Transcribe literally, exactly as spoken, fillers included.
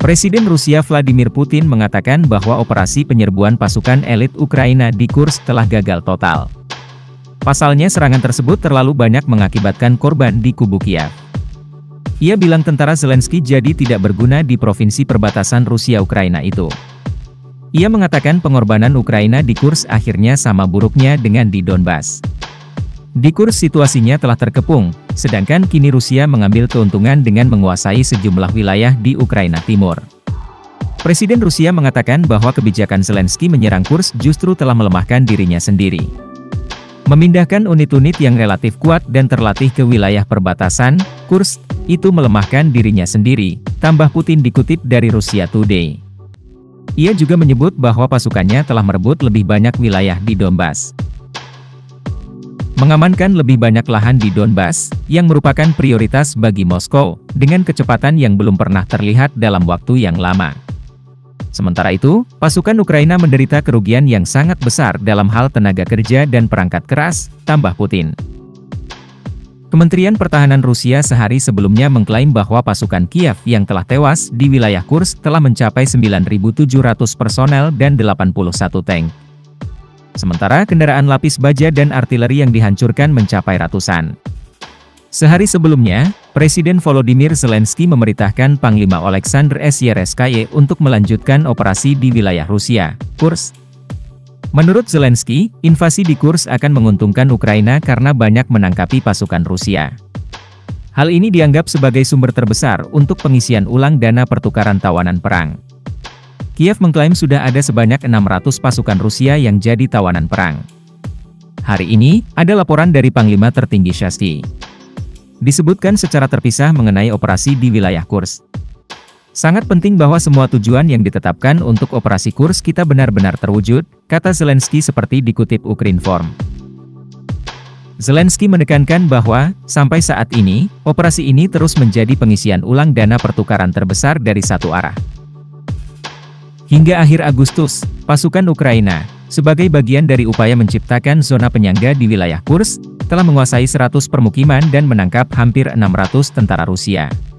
Presiden Rusia Vladimir Putin mengatakan bahwa operasi penyerbuan pasukan elit Ukraina di Kursk telah gagal total. Pasalnya serangan tersebut terlalu banyak mengakibatkan korban di kubu Kiev. Ia bilang tentara Zelensky jadi tidak berguna di provinsi perbatasan Rusia-Ukraina itu. Ia mengatakan pengorbanan Ukraina di Kursk akhirnya sama buruknya dengan di Donbas. Di Kursk situasinya telah terkepung, sedangkan kini Rusia mengambil keuntungan dengan menguasai sejumlah wilayah di Ukraina Timur. Presiden Rusia mengatakan bahwa kebijakan Zelensky menyerang Kursk justru telah melemahkan dirinya sendiri. Memindahkan unit-unit yang relatif kuat dan terlatih ke wilayah perbatasan, Kursk, itu melemahkan dirinya sendiri, tambah Putin dikutip dari Russia Today. Ia juga menyebut bahwa pasukannya telah merebut lebih banyak wilayah di Donbas. Mengamankan lebih banyak lahan di Donbas, yang merupakan prioritas bagi Moskow, dengan kecepatan yang belum pernah terlihat dalam waktu yang lama. Sementara itu, pasukan Ukraina menderita kerugian yang sangat besar dalam hal tenaga kerja dan perangkat keras, tambah Putin. Kementerian Pertahanan Rusia sehari sebelumnya mengklaim bahwa pasukan Kiev yang telah tewas di wilayah Kursk telah mencapai sembilan ribu tujuh ratus personel dan delapan puluh satu tank. Sementara kendaraan lapis baja dan artileri yang dihancurkan mencapai ratusan. Sehari sebelumnya, Presiden Volodymyr Zelensky memerintahkan Panglima Oleksandr Syrskyi untuk melanjutkan operasi di wilayah Rusia, Kursk. Menurut Zelensky, invasi di Kursk akan menguntungkan Ukraina karena banyak menangkapi pasukan Rusia. Hal ini dianggap sebagai sumber terbesar untuk pengisian ulang dana pertukaran tawanan perang. Kiev mengklaim sudah ada sebanyak enam ratus pasukan Rusia yang jadi tawanan perang. Hari ini, ada laporan dari Panglima Tertinggi Syrskyi. Disebutkan secara terpisah mengenai operasi di wilayah Kursk. Sangat penting bahwa semua tujuan yang ditetapkan untuk operasi Kursk kita benar-benar terwujud, kata Zelensky seperti dikutip Ukrinform. Zelensky menekankan bahwa, sampai saat ini, operasi ini terus menjadi pengisian ulang dana pertukaran terbesar dari satu arah. Hingga akhir Agustus, pasukan Ukraina, sebagai bagian dari upaya menciptakan zona penyangga di wilayah Kursk, telah menguasai seratus permukiman dan menangkap hampir enam ratus tentara Rusia.